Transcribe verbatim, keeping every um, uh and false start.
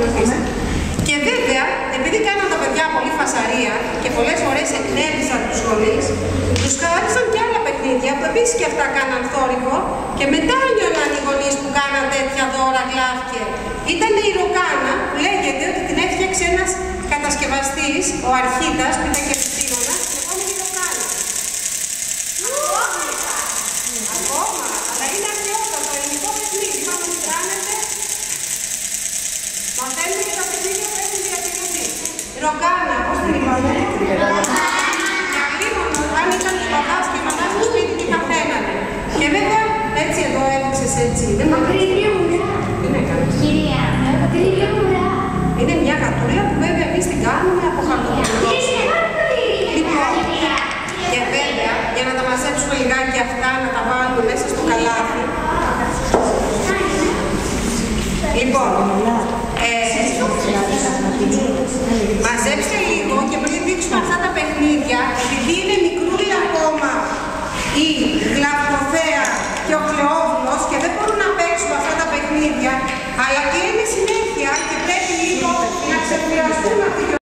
ακολουθούμε. Και βέβαια, επειδή κάναν τα παιδιά πολύ φασαρία και πολλές φορές εκνεύρισαν τους γονείς, τους χάρισαν και άλλα παιχνίδια που επίσης και αυτά κάναν θόρυβο και μετά νιώναν οι γονείς που κάναν τέτοια δώρα γλάφκε. Ήταν η Ρουκάνα, που λέγεται ότι την έφτιαξε ένας κατασκευαστής, ο Αρχίτας, που ήταν και επιστήμονας, και εγώ μην Ρουκάνα. Ακόμα, αλλά είναι αρχαιότητα, το ελληνικό παιχνίδι, μάλλον μην τράνεται. Μαθαίνουμε και τα παιχνίδια πρέπει να διατηρηθεί. Η Ρουκάνα, πώς την είπαμε. Για γρήγορα, αν ήταν οι παπάς και οι μαμάς του σπίτι και καθένανε. Και βέβαια, έτσι εδώ έδειξες έτσι. Δεν με είναι μια γατούλα που βέβαια εμείς την κάνουμε από χαρτοπολικό. Και βέβαια, για να τα μαζέψουμε λιγάκι αυτά, να τα βάλουμε μέσα στο καλάθι. Λοιπόν, ε, μαζέψτε λίγο και πριν δείξουμε αυτά τα παιχνίδια, επειδή